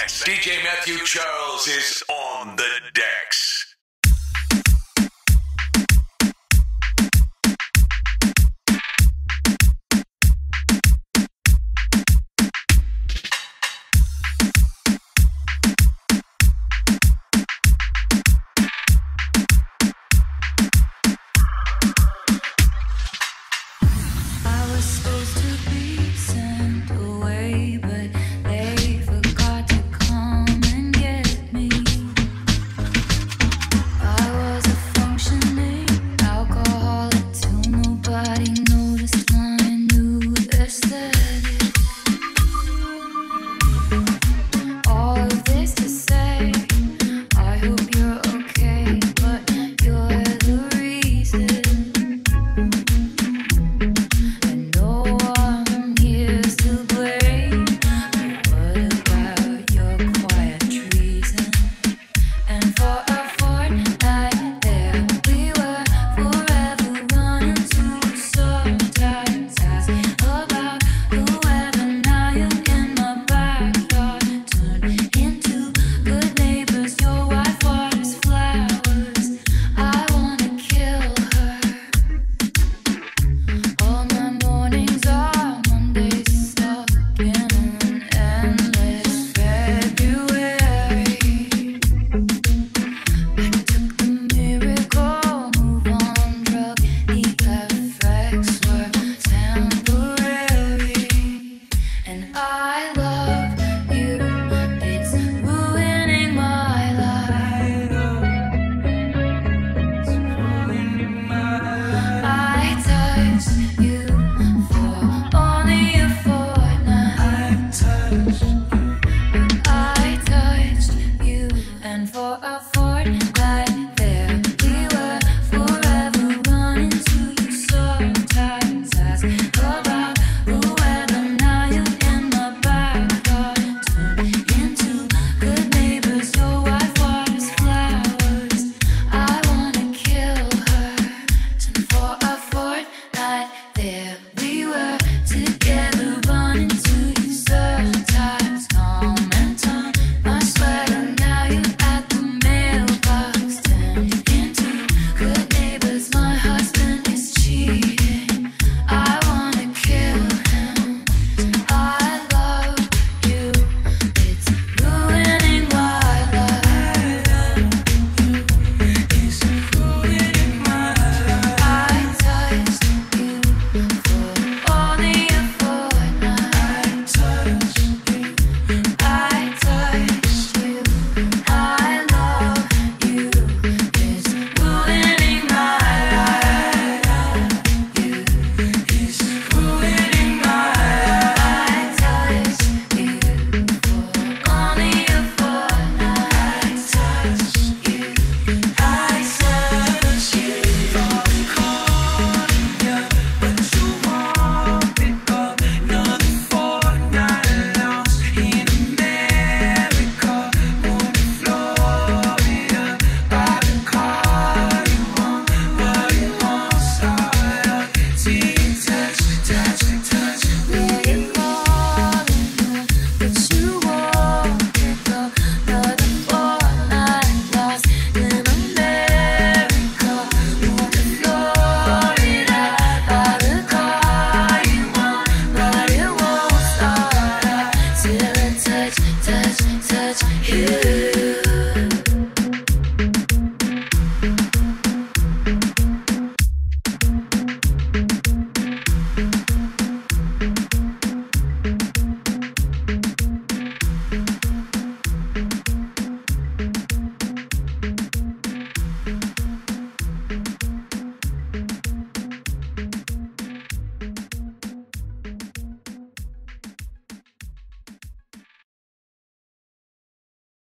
Next, DJ Matthew Charles is on the decks.